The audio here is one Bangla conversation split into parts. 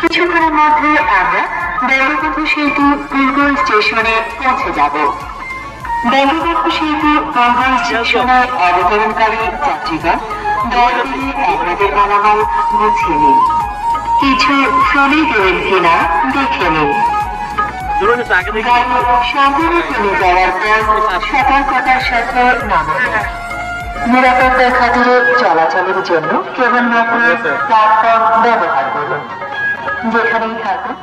কিছুক্ষণের মধ্যে আমরা বেলুড় সেতু পূর্বল স্টেশনে পৌঁছে যাব। বেলুড় সেতু পূর্বল স্টেশনে অবতরণকারী যাত্রীগণ দয়া করে আপনাদের মালামাল গুছিয়ে নিন, কিছু ফ্রলি গেলেন কিনা দেখে নিন। সম্পূর্ণ কমে যাওয়ার পর সতর্কতার সাথে নামুন। নিরাপত্তার খাতিরে চলাচলের জন্য কেবলমাত্র প্ল্যাটফর্ম ব্যবহার করুন, যেখানেই থাকুন।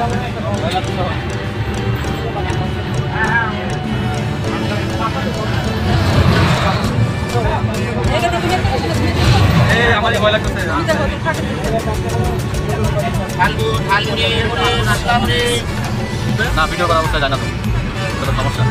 না ভিডিও করার অবস্থা জানা তো সমস্যা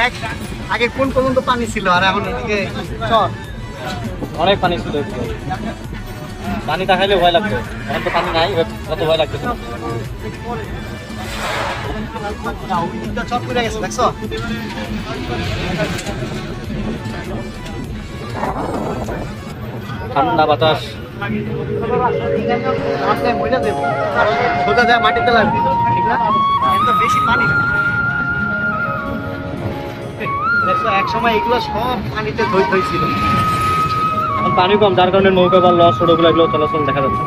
দেখ। আগে কোন পর্যন্ত পানি ছিল আর এখন এদিকে অনেক পানি ছিল। পানি দেখাইলে ভয় লাগতো, এখন তো পানি নাই, কত ভয় লাগতো। ঠান্ডা বাতাস মাটিতে লাগবে, ঠিক না? বেশি পানি, এক সময় এগুলো সব পানিতে ধৈর্য হয়েছিল। এখন পানি কম, যার কারণে নৌকা বা লঞ্চ ওগুলো এগুলো চলাচল দেখা যাচ্ছে।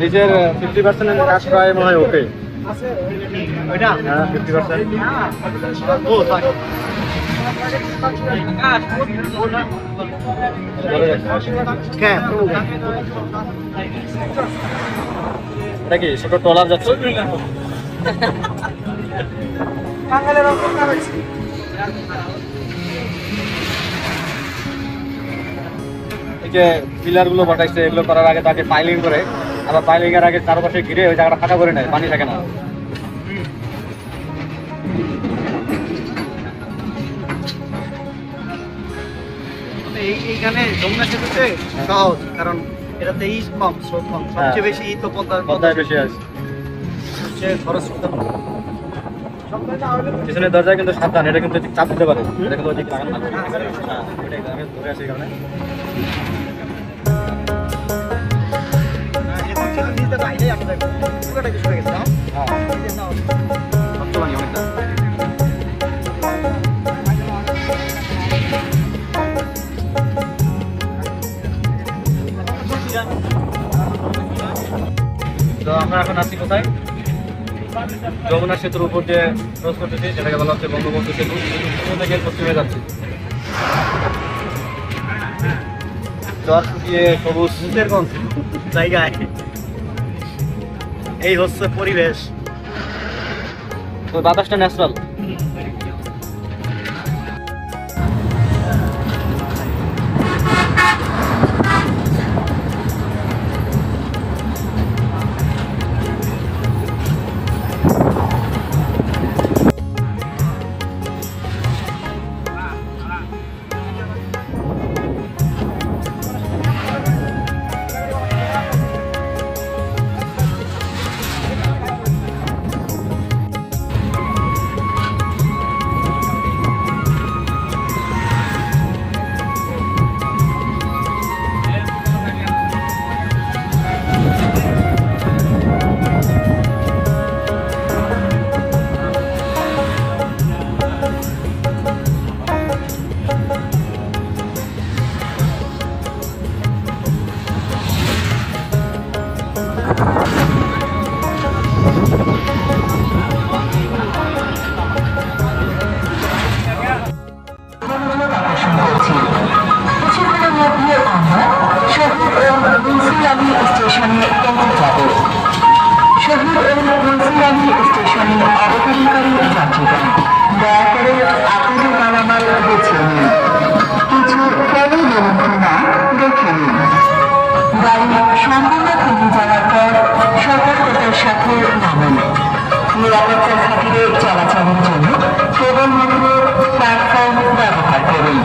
নিজের 50% কাজ প্রায় মনে হয় ওকে। হ্যাঁ, 50% নাকি ছোট ট্রলার যাচ্ছে। এই যে পিলার গুলো বাটাইছে, এগুলো করার আগে তাকে পাইলিং করে, আবার পাইলিং এর আগে চারপাশে ঘিরে ওই জায়গাটা ফাঁকা করে নেয়, পানি থাকে না। এইখানে যমুনা সেতুতে সহজ, কারণ এটাতে ইট কম, স্রোত কম, সবচেয়ে বেশি ইট তো পদ্মায় বেশি আছে, সবচেয়ে খরচ কম। পিছনের দরজা কিন্তু সাবধান, এটা কিন্তু চাপ দিতে পারে, এটা কিন্তু ওদিকে লাগানো না। ওইটাই আমি ধরে আসি কারণে। পুরোটা কিছু হয়ে গেছে না? সত্য বানি অনেকটা। তো আমরা এখন আছি কোথায়? যমুনা সেতুর উপর যে ক্রস করতেছি সেটাকে বলা হচ্ছে বঙ্গবন্ধু সেতু। থেকে পশ্চিমে যাচ্ছি, জল শুকিয়ে সবুজ সুন্দরগঞ্জ জায়গায়। এই হচ্ছে পরিবেশ, তো বাতাসটা ন্যাচারাল। आगामी स्टेशनों में अवतरण करेंगे जांचेगा। दयाकरे आपको कालामाल देखेंगे। किसी पहले दुर्घटना देखेंगे। गाड़ी शांतता खुली जगह पर शटर को शटर नामों में निरापद साथी चलाचारी चलो केवल मात्र प्लेटफॉर्म व्यवहार करें।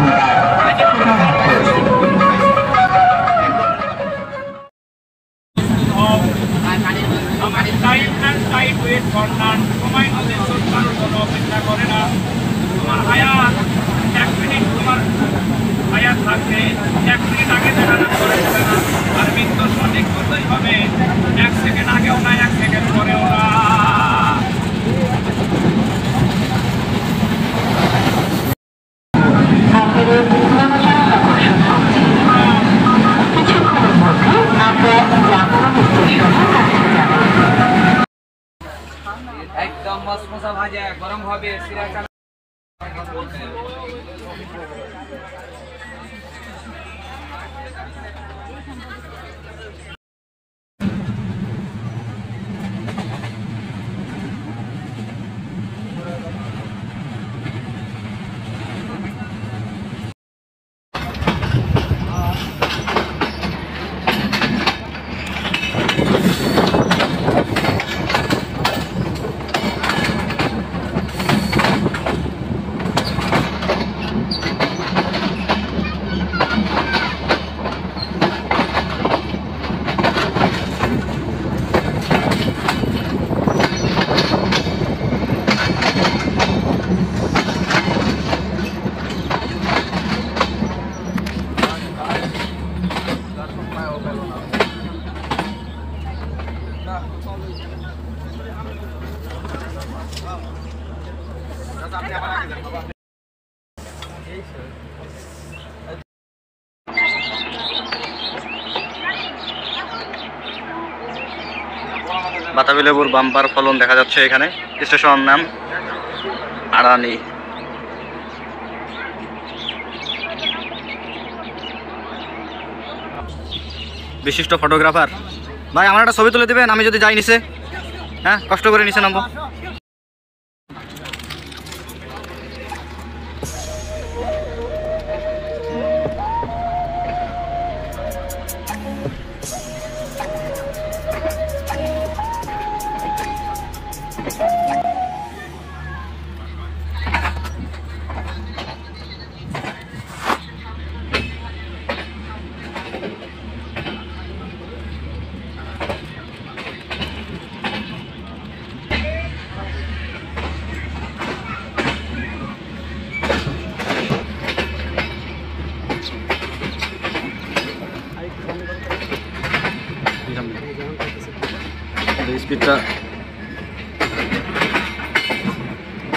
বাতাবি লেবুর বাম্পার ফলন দেখা যাচ্ছে এখানে। স্টেশন নাম আড়ানি। বিশিষ্ট ফটোগ্রাফার ভাই আমার একটা ছবি তুলে দেবেন, আমি যদি যাই নিচে। হ্যাঁ কষ্ট করে নিচে নামবো। स्पीडा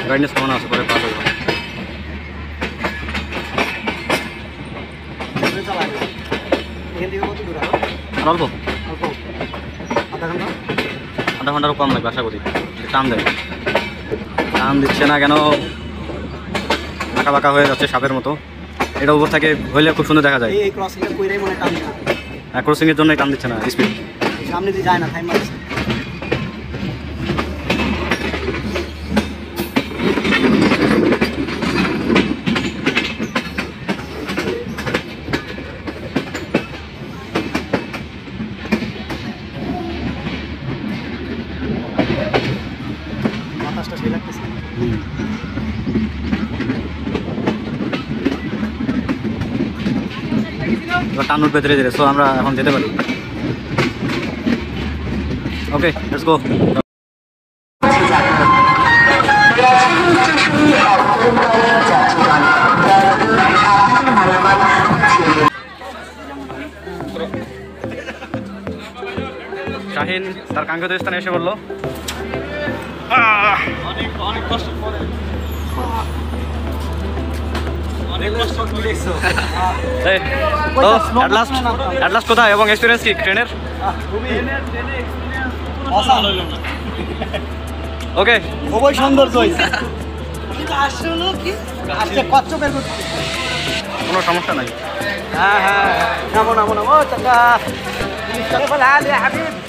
गाइडनेस कमाना पड़े पास होगा आधा घंटार कम लगे आशा करी टान दे टान दिखे ना क्यों आँका बाँका हो जाए सापेर मत ये ऊपर थके हम खूब सुंदर देखा जाए क्रसिंग टान दिखे ना स्पीड जाए টানুর ভেতরে ধীরে সো আমরা এখন যেতে পারি। Okay let's go. শাহিন তার কাঙ্ক্ষিত স্থানে এসে বলল কোথায় এবং এক্সপিরিয়েন্স কি ট্রেনের। ওকে খুবই সুন্দর চয়েস। কোনো সমস্যা নাই। হ্যাঁ হ্যাঁ, নামো নামো নামো, চল।